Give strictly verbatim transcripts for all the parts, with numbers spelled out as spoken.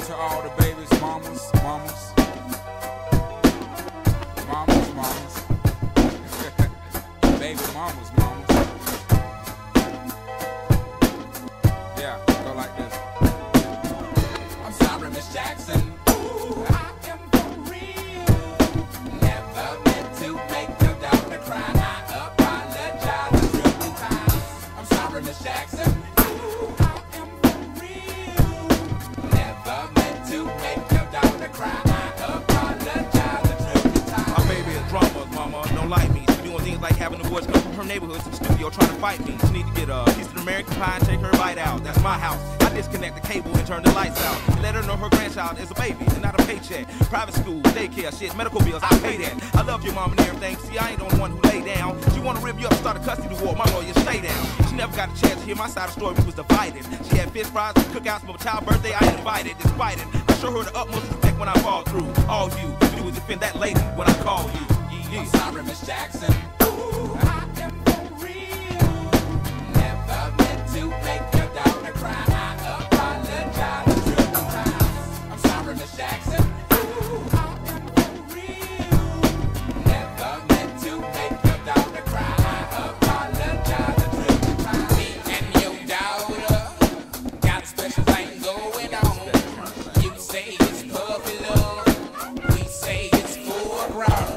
down to all the babies, mamas, mamas, mamas, mamas, baby mamas, mamas. Yeah, go like this. I'm sorry, Miss Jackson. Ooh, I am for real. Never meant to make your daughter cry. I apologize a trillion times. I'm sorry, Miss Jackson. Ooh, I am for real. Never meant to make your daughter cry. I apologize a trillion times. My baby is drama, mama. Don't like me. She's doing things like having the boys come from her neighborhood to the studio trying to fight me. She need to get a piece of American pie and take her bite out. That's my house. I disconnect the cable and turn the lights out. And let her know her grandchild is a baby and not a paycheck. Private school, daycare, shit, medical bills, I pay that. I love your mom and everything. See, I ain't the only one who lay down. She wanna rip you up, start a custody war. My lawyer, stay down. She never got a chance to hear my side of the story. We was divided. She had fish fries, cookouts, but my child's birthday, I ain't invited. Despite it, I show her the utmost respect when I fall through. All you do is defend that lady when I call you. Yeah, yeah. I'm sorry, Miss Jackson. Ooh, I am for real. Never meant to make your daughter cry. I apologize a trillion times. I'm sorry, Miss Jackson. Ooh, I am for real. Never meant to make your daughter cry. I apologize a trillion times. Me and your daughter got a special thing going on. You say it's puppy love, we say it's foreground.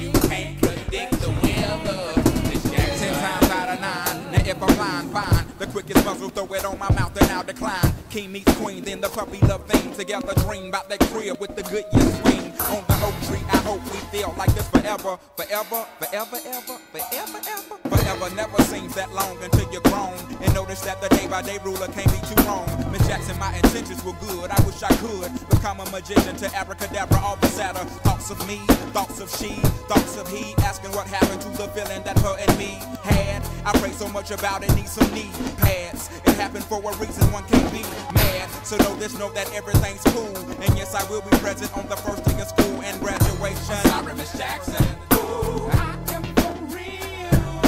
You can't predict the weather. Ten times out of nine. Now if I'm blind, fine. The quickest muzzle, throw it on my mouth and I'll decline. King meets queen, then the puppy love thing. Together dream about that crib with the good year swing. On the oak tree, I hope we feel like this forever. Forever, forever, ever, forever, ever. Forever never seems that long until you're grown. And notice that the day by day ruler can't be too wrong. Miss Jackson, my intentions were good. I wish I could become a magician to abracadabra, all the sadder. Thoughts of me, thoughts of she, thoughts of he. Asking what happened to the feeling that her and me had. I pray so much about it, need some knee pads. It happened for a reason, one can't be mad. So know this, know that everything's cool. And yes, I will be present on the first day of school and graduation. I'm sorry, Miss Jackson. Ooh, I am for real.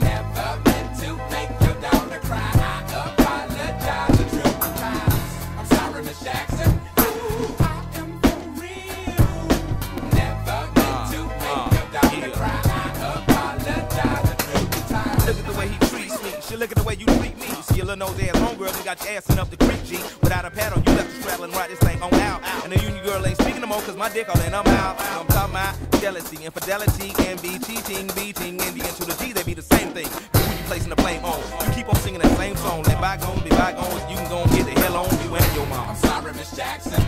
Never meant to make your daughter cry. I apologize a trillion times. I'm sorry, Miss Jackson. Ooh, I am for real. Never meant to make your daughter cry. I apologize a trillion times. Look at the way he treats me. She look at the way you treat me. See your little nose ass homegirl, you got your ass in up the creek, G. Without a paddle, you left the straddle and ride this thing on out. And the union girl ain't speaking no more, cause my dick all in, I'm out. I'm talking about jealousy, infidelity, envy, cheating, beating, envy, and to the G, they be the same thing. Who you placing the blame on? You keep on singing that same song, let bygones be bygones, you can go and get the hell on you and your mom. I'm sorry, Miss Jackson.